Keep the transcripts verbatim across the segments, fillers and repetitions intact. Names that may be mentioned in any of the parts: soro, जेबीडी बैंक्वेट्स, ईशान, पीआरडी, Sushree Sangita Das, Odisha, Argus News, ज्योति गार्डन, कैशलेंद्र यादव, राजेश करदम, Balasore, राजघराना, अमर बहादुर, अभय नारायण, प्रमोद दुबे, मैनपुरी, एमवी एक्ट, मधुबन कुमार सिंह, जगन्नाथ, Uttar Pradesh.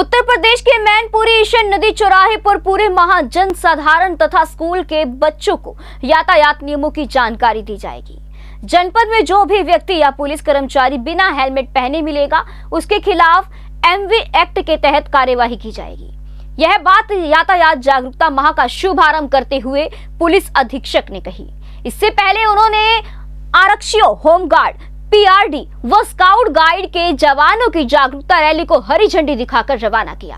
उत्तर प्रदेश के मैनपुरी ईशान नदी चौराहे पर पूरे माह जन साधारण तथा स्कूल के बच्चों को यातायात नियमों की जानकारी दी जाएगी। जनपद में जो भी व्यक्ति या पुलिस कर्मचारी बिना हेलमेट पहने मिलेगा उसके खिलाफ एमवी एक्ट के तहत कार्यवाही की जाएगी। यह बात यातायात जागरूकता माह का शुभारंभ करते हुए पुलिस अधीक्षक ने कही। इससे पहले उन्होंने आरक्षियों, होमगार्ड, पीआरडी व स्काउट गाइड के जवानों की जागरूकता रैली को हरी झंडी दिखाकर रवाना किया।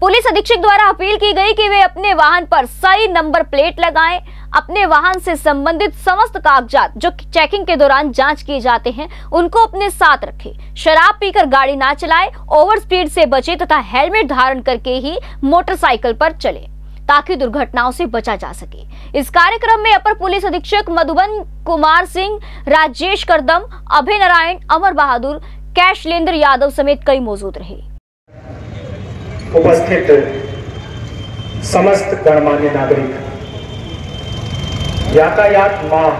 पुलिस अधीक्षक द्वारा अपील की गई कि वे अपने वाहन पर सही नंबर प्लेट लगाएं, अपने वाहन से संबंधित समस्त कागजात जो चेकिंग के दौरान जांच किए जाते हैं उनको अपने साथ रखें, शराब पीकर गाड़ी ना चलाएं, ओवर स्पीड से बचें तथा हेलमेट धारण करके ही मोटरसाइकिल पर चलें ताकि दुर्घटनाओं से बचा जा सके। इस कार्यक्रम में अपर पुलिस अधीक्षक मधुबन कुमार सिंह, राजेश करदम, अभय नारायण, अमर बहादुर, कैशलेंद्र यादव समेत कई मौजूद रहे। उपस्थित समस्त गणमान्य नागरिक, यातायात माह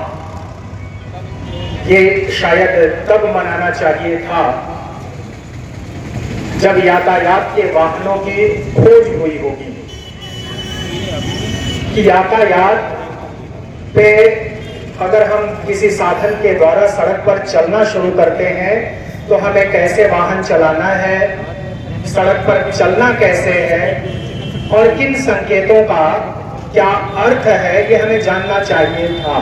ये शायद तब मनाना चाहिए था जब यातायात के वाहनों की खोज हुई होगी कि यातायात पे अगर हम किसी साधन के द्वारा सड़क पर चलना शुरू करते हैं तो हमें कैसे वाहन चलाना है, सड़क पर चलना कैसे है और किन संकेतों का क्या अर्थ है, ये हमें जानना चाहिए था।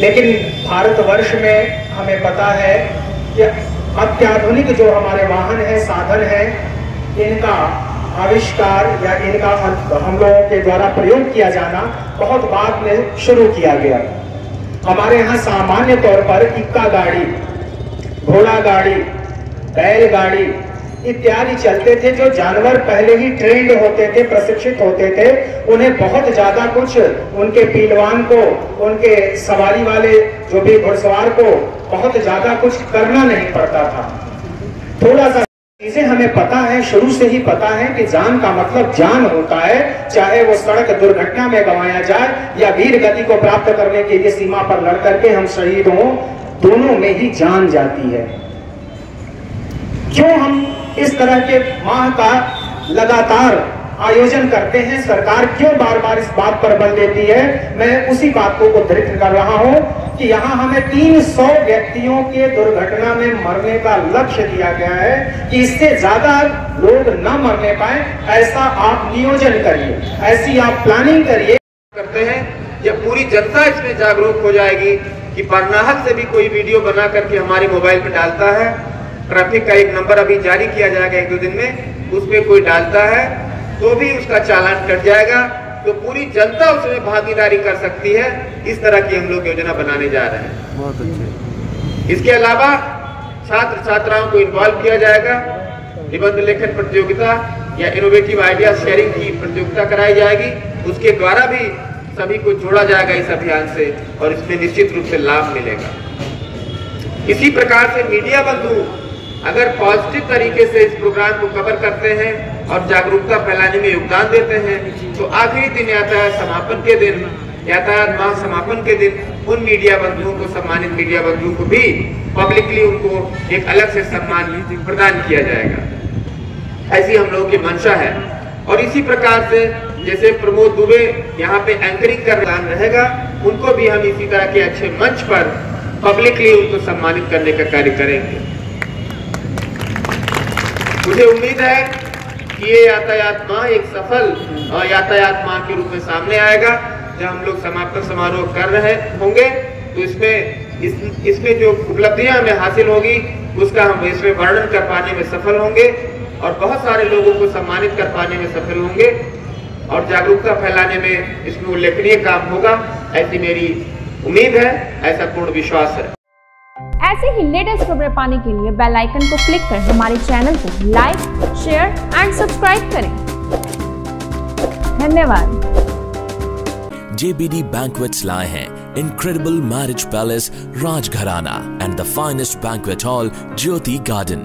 लेकिन भारतवर्ष में हमें पता है कि अत्याधुनिक जो हमारे वाहन हैं, साधन हैं, इनका आविष्कार या इनका हम लोगों के द्वारा प्रयोग किया जाना बहुत बाद में शुरू किया गया। हमारे यहाँ सामान्य तौर पर इक्का गाड़ी, घोड़ा गाड़ी, बैलगाड़ी इत्यादि चलते थे। जो जानवर पहले ही ट्रेंड होते थे, प्रशिक्षित होते थे, उन्हें बहुत ज्यादा कुछ उनके पीलवान को, उनके सवारी वाले जो भी घुड़सवार को बहुत ज्यादा कुछ करना नहीं पड़ता था। थोड़ा सा चीजें हमें पता है, शुरू से ही पता है कि जान का मतलब जान होता है, चाहे वो सड़क दुर्घटना में गंवाया जाए या वीर गति को प्राप्त करने के लिए सीमा पर लड़ करके हम शहीद हों, दोनों में ही जान जाती है। क्यों हम इस तरह के माह का लगातार आयोजन करते हैं, सरकार क्यों बार बार इस बात पर बल देती है, मैं उसी बात को उद्धृत कर रहा हूं कि यहाँ हमें तीन सौ व्यक्तियों के दुर्घटना में मरने का लक्ष्य दिया गया है कि इससे ज्यादा लोग न मरने पाए, ऐसा आप नियोजन करिए, ऐसी आप प्लानिंग करिए करते हैं। जब पूरी जनता इसमें जागरूक हो जाएगी कि बरनाहट से भी कोई वीडियो बना करके हमारे मोबाइल में डालता है, ट्रैफिक का एक नंबर अभी जारी किया जाएगा एक दो दिन में, उसमें कोई डालता है तो भी उसका चालान कट जाएगा, तो पूरी जनता उसमें भागीदारी कर सकती है। इस तरह की हम लोग योजना बनाने जा रहे हैं। बहुत अच्छे। इसके अलावा छात्र छात्राओं को इन्वॉल्व किया जाएगा, निबंध लेखन प्रतियोगिता या इनोवेटिव आइडिया शेयरिंग की प्रतियोगिता कराई जाएगी, उसके द्वारा भी सभी को जोड़ा जाएगा इस अभियान से और इसमें निश्चित रूप से लाभ मिलेगा। इसी प्रकार से मीडिया बंधु अगर पॉजिटिव तरीके से इस प्रोग्राम को कवर करते हैं और जागरूकता फैलाने में योगदान देते हैं तो आखिरी दिन यातायात समापन के दिन, यातायात माह समापन के दिन उन मीडिया बंधुओं को, सम्मानित मीडिया बंधुओं को भी पब्लिकली उनको एक अलग से सम्मान प्रदान किया जाएगा, ऐसी हम लोगों की मंशा है। और इसी प्रकार से जैसे प्रमोद दुबे यहाँ पे एंकरिंग का प्रदान रहेगा, उनको भी हम इसी तरह के अच्छे मंच पर पब्लिकली उनको सम्मानित करने का कार्य करेंगे। मुझे उम्मीद है कि ये यातायात माह एक सफल यातायात माह के रूप में सामने आएगा। जब हम लोग समापन समारोह कर रहे होंगे तो इसमें इस, इसमें जो उपलब्धियां हमें हासिल होगी उसका हम इसमें वर्णन कर पाने में सफल होंगे और बहुत सारे लोगों को सम्मानित कर पाने में सफल होंगे और जागरूकता फैलाने में इसमें उल्लेखनीय काम होगा, ऐसी मेरी उम्मीद है, ऐसा पूर्ण विश्वास है। ऐसे ही लेटेस्ट खबरें पाने के लिए बेल आइकन को क्लिक कर हमारे चैनल को लाइक, शेयर एंड सब्सक्राइब करें। धन्यवाद। जेबीडी बैंक्वेट्स लाए हैं incredible marriage palace राजघराना and the finest banquet hall ज्योति गार्डन।